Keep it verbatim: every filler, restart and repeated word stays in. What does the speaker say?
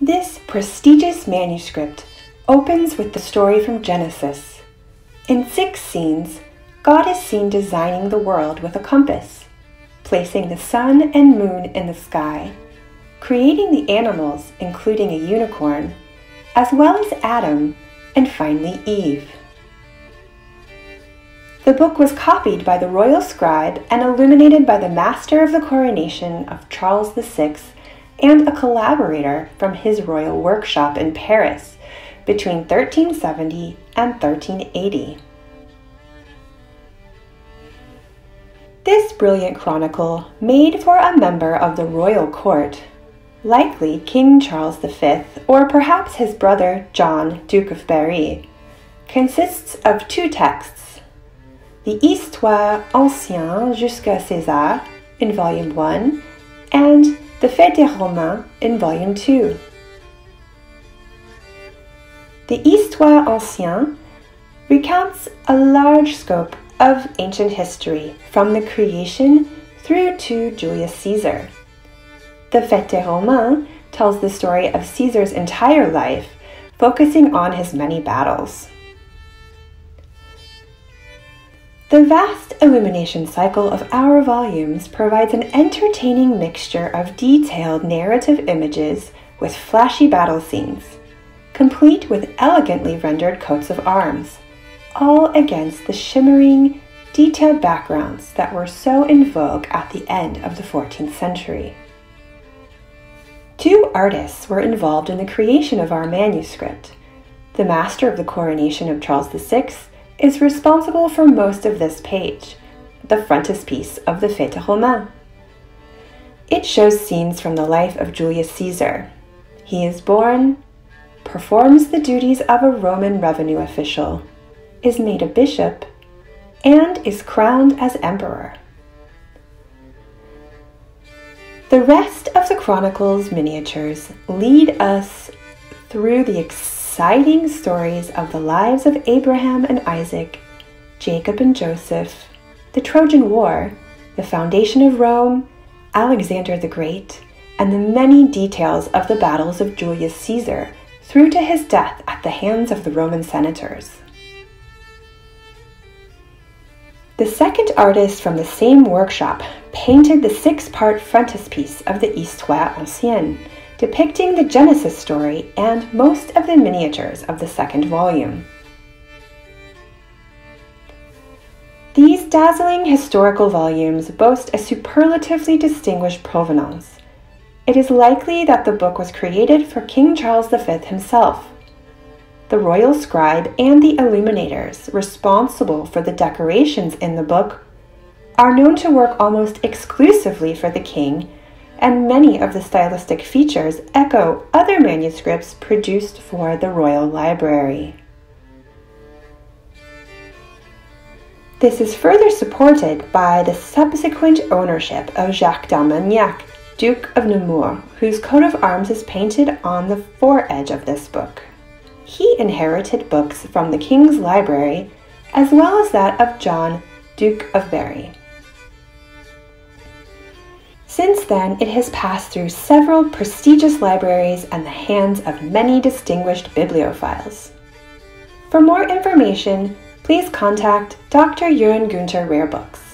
This prestigious manuscript opens with the story from Genesis. In six scenes, God is seen designing the world with a compass, placing the sun and moon in the sky, creating the animals, including a unicorn, as well as Adam and finally Eve. The book was copied by the royal scribe and illuminated by the Master of the Coronation of Charles the Sixth and a collaborator from his royal workshop in Paris between thirteen seventy and thirteen eighty. This brilliant chronicle, made for a member of the royal court, likely King Charles the Fifth or perhaps his brother John, Duke of Berry, consists of two texts, the Histoire Ancienne jusqu'à César in Volume one and the Faits des Romains in Volume two. The Histoire Ancienne recounts a large scope of ancient history from the creation through to Julius Caesar. The Faits des Romains tells the story of Caesar's entire life, focusing on his many battles. The vast illumination cycle of our volumes provides an entertaining mixture of detailed narrative images with flashy battle scenes, complete with elegantly rendered coats of arms, all against the shimmering, detailed backgrounds that were so in vogue at the end of the fourteenth century. Two artists were involved in the creation of our manuscript. The Master of the Coronation of Charles the Sixth is responsible for most of this page, the frontispiece of the Faits des Romains. It shows scenes from the life of Julius Caesar. He is born, performs the duties of a Roman revenue official, is made a bishop, and is crowned as emperor. The rest of the chronicle's miniatures lead us through the exciting stories of the lives of Abraham and Isaac, Jacob and Joseph, the Trojan War, the foundation of Rome, Alexander the Great, and the many details of the battles of Julius Caesar through to his death at the hands of the Roman senators. The second artist from the same workshop painted the six-part frontispiece of the Histoire Ancienne, depicting the Genesis story and most of the miniatures of the second volume. These dazzling historical volumes boast a superlatively distinguished provenance. It is likely that the book was created for King Charles the Fifth himself. The royal scribe and the illuminators responsible for the decorations in the book are known to work almost exclusively for the king, and many of the stylistic features echo other manuscripts produced for the royal library. This is further supported by the subsequent ownership of Jacques d'Armagnac, Duke of Nemours, whose coat of arms is painted on the foredge of this book. He inherited books from the king's library, as well as that of John, Duke of Berry. Since then, it has passed through several prestigious libraries and the hands of many distinguished bibliophiles. For more information, please contact Doctor Jürgen Günther Rare Books.